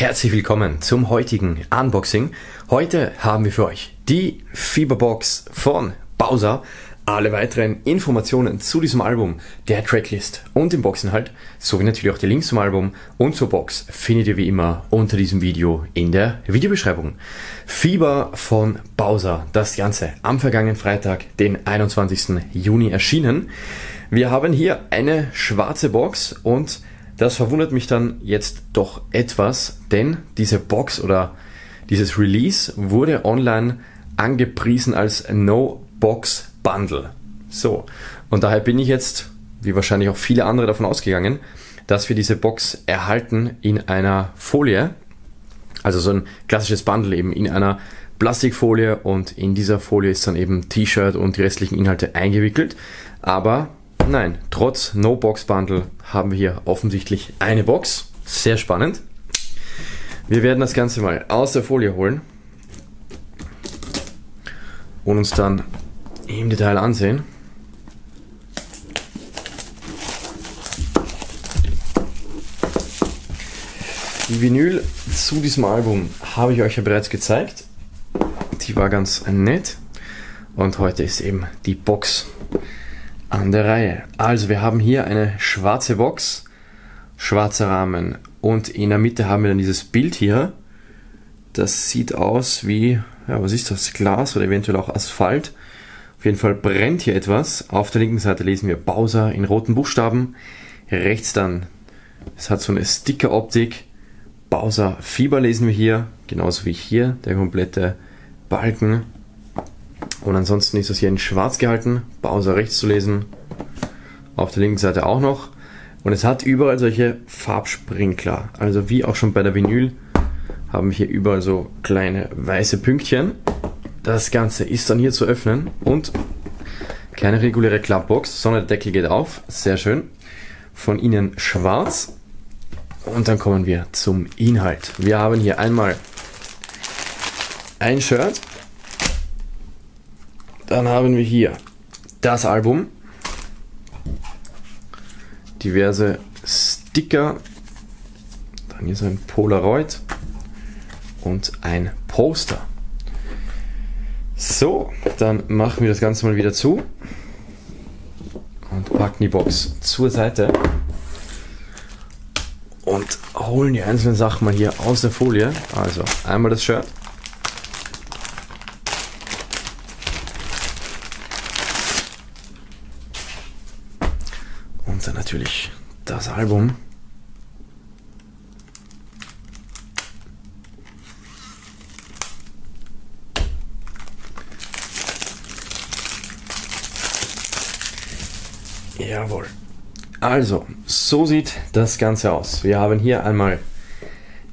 Herzlich willkommen zum heutigen Unboxing. Heute haben wir für euch die Fieber Box von Bausa. Alle weiteren Informationen zu diesem Album, der Tracklist und dem Boxinhalt, sowie natürlich auch die Links zum Album und zur Box findet ihr wie immer unter diesem Video in der Videobeschreibung. Fieber von Bausa, das Ganze am vergangenen Freitag, den 21. Juni erschienen. Wir haben hier eine schwarze Box und das verwundert mich dann jetzt doch etwas, denn diese Box oder dieses Release wurde online angepriesen als No Box Bundle. So, und daher bin ich jetzt, wie wahrscheinlich auch viele andere, davon ausgegangen, dass wir diese Box erhalten in einer Folie, also so ein klassisches Bundle eben in einer Plastikfolie, und in dieser Folie ist dann eben T-Shirt und die restlichen Inhalte eingewickelt. Aber nein, trotz No Box Bundle haben wir hier offensichtlich eine Box. Sehr spannend. Wir werden das Ganze mal aus der Folie holen und uns dann im Detail ansehen. Die Vinyl zu diesem Album habe ich euch ja bereits gezeigt. Die war ganz nett. Und heute ist eben die Box an der Reihe. Also wir haben hier eine schwarze Box, schwarzer Rahmen. Und in der Mitte haben wir dann dieses Bild hier. Das sieht aus wie, ja, was ist das? Glas oder eventuell auch Asphalt. Auf jeden Fall brennt hier etwas. Auf der linken Seite lesen wir Bausa in roten Buchstaben. Rechts dann, es hat so eine Sticker-Optik. Bausa Fieber lesen wir hier, genauso wie hier, der komplette Balken. Und ansonsten ist das hier in schwarz gehalten. Bausa rechts zu lesen. Auf der linken Seite auch noch. Und es hat überall solche Farbsprinkler. Also wie auch schon bei der Vinyl haben wir hier überall so kleine weiße Pünktchen. Das Ganze ist dann hier zu öffnen und keine reguläre Klappbox, sondern der Deckel geht auf, sehr schön, von innen schwarz. Und dann kommen wir zum Inhalt. Wir haben hier einmal ein Shirt, dann haben wir hier das Album, diverse Sticker, dann hier so ein Polaroid und ein Poster. So, dann machen wir das Ganze mal wieder zu und packen die Box zur Seite und holen die einzelnen Sachen mal hier aus der Folie. Also einmal das Shirt, und dann natürlich das Album. Jawohl. Also, so sieht das Ganze aus. Wir haben hier einmal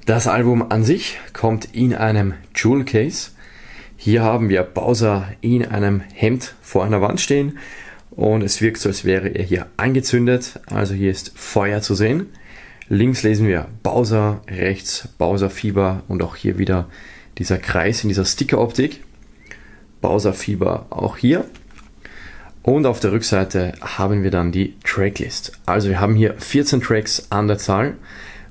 das Album an sich, kommt in einem Jewel Case. Hier haben wir Bausa in einem Hemd vor einer Wand stehen und es wirkt so, als wäre er hier angezündet. Also hier ist Feuer zu sehen. Links lesen wir Bausa, rechts Bausa Fieber und auch hier wieder dieser Kreis in dieser Sticker-Optik. Bausa Fieber auch hier. Und auf der Rückseite haben wir dann die Tracklist. Also wir haben hier 14 Tracks an der Zahl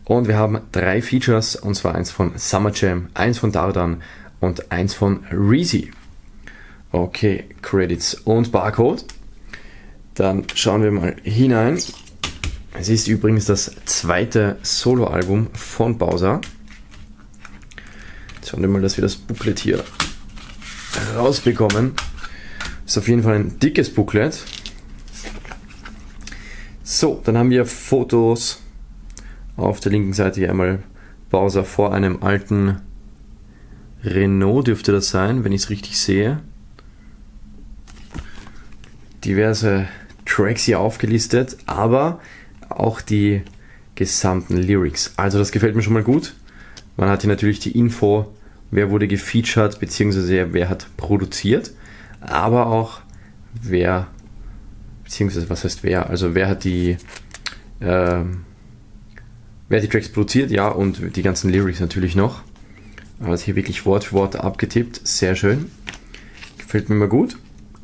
und wir haben 3 Features, und zwar eins von Summer Cem, eins von Dardan und eins von Reezy. Okay, Credits und Barcode. Dann schauen wir mal hinein. Es ist übrigens das zweite Soloalbum von Bausa. Jetzt schauen wir mal, dass wir das Booklet hier rausbekommen. Ist auf jeden Fall ein dickes Booklet. So, dann haben wir Fotos. Auf der linken Seite hier einmal Bausa vor einem alten Renault, dürfte das sein, wenn ich es richtig sehe. Diverse Tracks hier aufgelistet, aber auch die gesamten Lyrics. Also das gefällt mir schon mal gut. Man hat hier natürlich die Info, wer wurde gefeatured bzw. wer hat produziert. Aber auch wer, beziehungsweise was heißt wer, also wer hat die Tracks produziert, ja, und die ganzen Lyrics natürlich noch. Also hier wirklich Wort für Wort abgetippt, sehr schön, gefällt mir mal gut.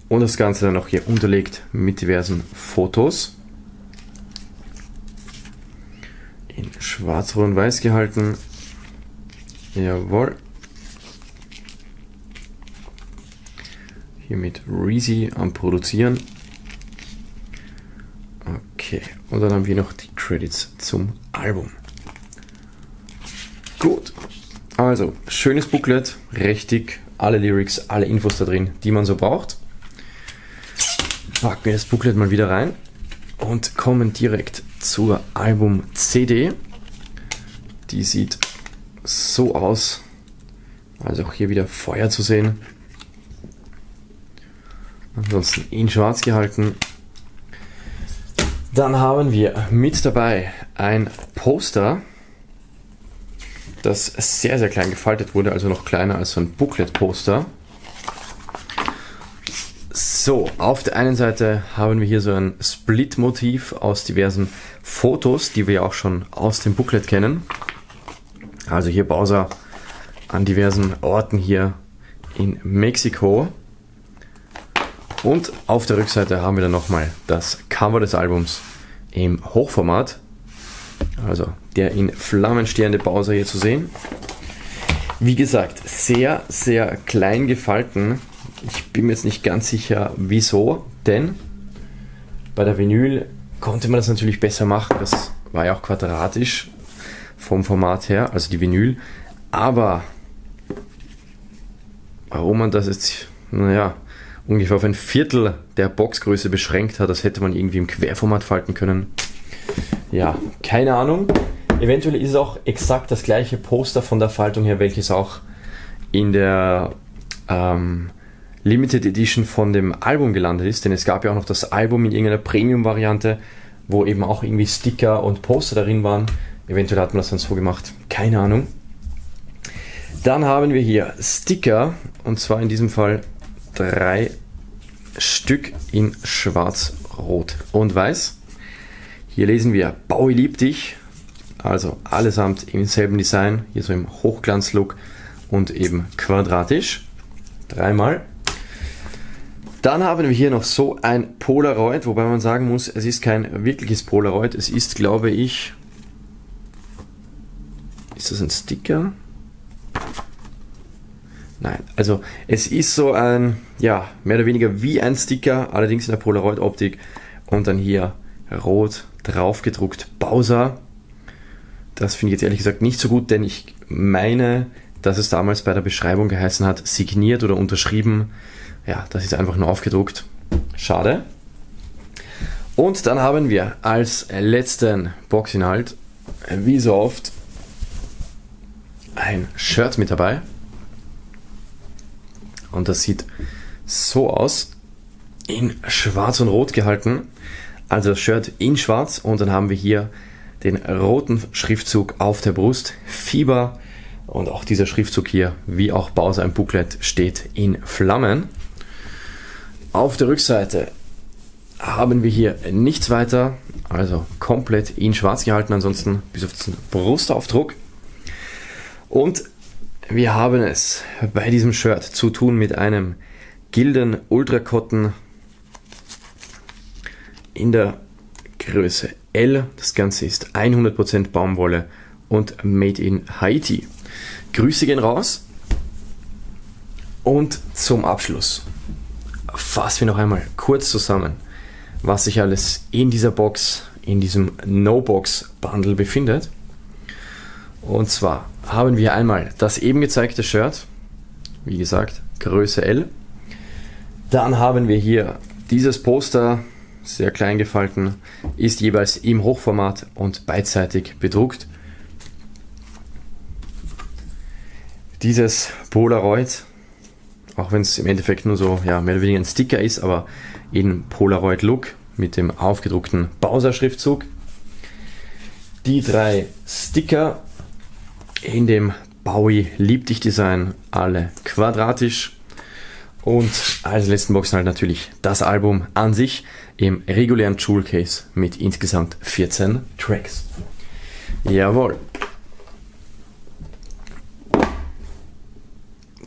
Und das Ganze dann auch hier unterlegt mit diversen Fotos. In schwarz-rot-weiß gehalten, Jawohl. Hier mit Reezy am Produzieren. Okay, und dann haben wir noch die Credits zum Album. Gut, also schönes Booklet, richtig, alle Lyrics, alle Infos da drin, die man so braucht. Packen wir das Booklet mal wieder rein und kommen direkt zur Album-CD. Die sieht so aus, also auch hier wieder Feuer zu sehen. Ansonsten in schwarz gehalten. Dann haben wir mit dabei ein Poster, das sehr, sehr klein gefaltet wurde, also noch kleiner als so ein Booklet-Poster. So, auf der einen Seite haben wir hier so ein Split-Motiv aus diversen Fotos, die wir auch schon aus dem Booklet kennen. Also hier Bausa an diversen Orten hier in Mexiko. Und auf der Rückseite haben wir dann nochmal das Cover des Albums im Hochformat. Also der in Flammen stehende Bausa hier zu sehen. Wie gesagt, sehr, sehr klein gefalten. Ich bin mir jetzt nicht ganz sicher, wieso, denn bei der Vinyl konnte man das natürlich besser machen. Das war ja auch quadratisch vom Format her, also die Vinyl. Aber warum man das jetzt, naja, ungefähr auf ein Viertel der Boxgröße beschränkt hat, das hätte man irgendwie im Querformat falten können. Ja, keine Ahnung. Eventuell ist es auch exakt das gleiche Poster von der Faltung her, welches auch in der Limited Edition von dem Album gelandet ist, denn es gab ja auch noch das Album in irgendeiner Premium-Variante, wo eben auch irgendwie Sticker und Poster darin waren. Eventuell hat man das dann so gemacht, keine Ahnung. Dann haben wir hier Sticker, und zwar in diesem Fall 3 Stück in schwarz, rot und weiß. Hier lesen wir Bowie liebt dich, also allesamt im selben Design, hier so im Hochglanzlook und eben quadratisch, 3-mal. Dann haben wir hier noch so ein Polaroid, wobei man sagen muss, es ist kein wirkliches Polaroid, es ist, glaube ich, ist das ein Sticker? Nein, also es ist so ein, ja, mehr oder weniger wie ein Sticker, allerdings in der Polaroid-Optik und dann hier rot drauf gedruckt Bausa. Das finde ich jetzt ehrlich gesagt nicht so gut, denn ich meine, dass es damals bei der Beschreibung geheißen hat, signiert oder unterschrieben. Ja, das ist einfach nur aufgedruckt. Schade. Und dann haben wir als letzten Boxinhalt, wie so oft, ein Shirt mit dabei. Und das sieht so aus, in schwarz und rot gehalten, also das Shirt in schwarz, und dann haben wir hier den roten Schriftzug auf der Brust, Fieber, und auch dieser Schriftzug hier, wie auch Bausa im Booklet, steht in Flammen. Auf der Rückseite haben wir hier nichts weiter, also komplett in schwarz gehalten, ansonsten bis auf den Brustaufdruck. Und wir haben es bei diesem Shirt zu tun mit einem Gildan Ultra Cotton in der Größe L. Das Ganze ist 100% Baumwolle und made in Haiti. Grüße gehen raus. Und zum Abschluss fassen wir noch einmal kurz zusammen, was sich alles in dieser Box, in diesem No-Box-Bundle befindet. Und zwar haben wir einmal das eben gezeigte Shirt, wie gesagt, Größe L. Dann haben wir hier dieses Poster, sehr klein gefalten, ist jeweils im Hochformat und beidseitig bedruckt. Dieses Polaroid, auch wenn es im Endeffekt nur so, ja, mehr oder weniger ein Sticker ist, aber in Polaroid-Look mit dem aufgedruckten Bausa-Schriftzug. Die 3 Sticker in dem Bowie liebt dich Design, alle quadratisch, und als letzten Boxen halt natürlich das Album an sich im regulären Jewel Case mit insgesamt 14 Tracks. Jawohl.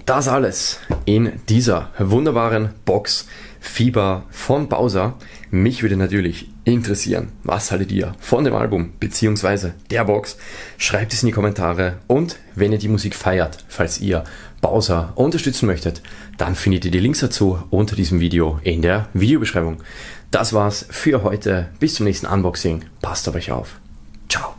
Das alles in dieser wunderbaren Box Fieber von Bausa. Mich würde natürlich interessieren, was haltet ihr von dem Album bzw. der Box? Schreibt es in die Kommentare, und wenn ihr die Musik feiert, falls ihr Bausa unterstützen möchtet, dann findet ihr die Links dazu unter diesem Video in der Videobeschreibung. Das war's für heute, bis zum nächsten Unboxing, passt auf euch auf, ciao!